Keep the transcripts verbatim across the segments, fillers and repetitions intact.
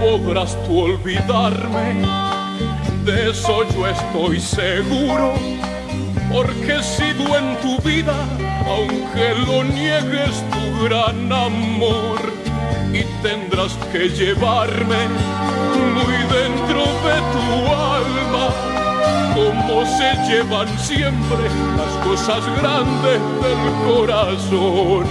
podrás tú olvidarme, de eso yo estoy seguro, porque he sido en tu vida, aunque lo niegues, tu gran amor, y tendrás que llevarme muy dentro de tu alma, como se llevan siempre las cosas grandes del corazón.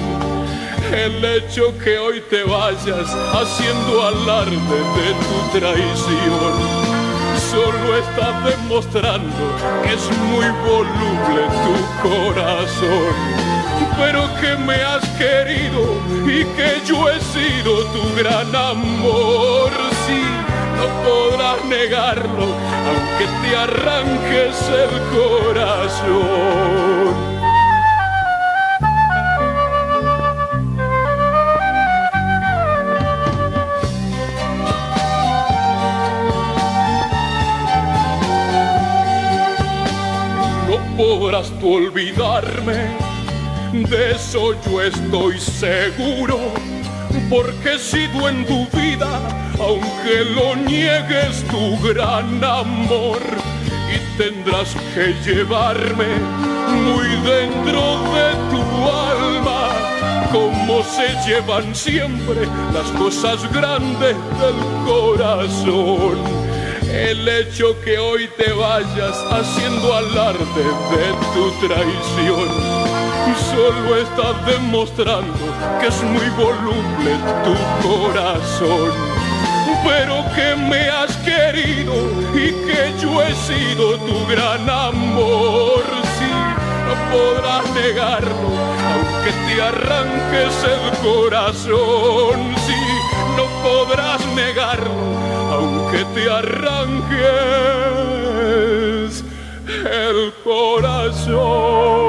El hecho que hoy te vayas haciendo alarde de tu traición solo está demostrando que es muy voluble tu corazón, pero que me has querido y que yo he sido tu gran amor. Sí, no podrás negarlo, aunque te arranques el corazón. Podrás tú olvidarme, de eso yo estoy seguro, porque he sido en tu vida, aunque lo niegues, tu gran amor, y tendrás que llevarme muy dentro de tu alma, como se llevan siempre las cosas grandes del corazón. El hecho que hoy te vayas haciendo alarde de tu traición solo está demostrando que es muy voluble tu corazón, pero que me has querido y que yo he sido tu gran amor. Sí, no podrás negarlo, aunque te arranques el corazón. Sí, no podrás negarlo, aunque te arranques el corazón.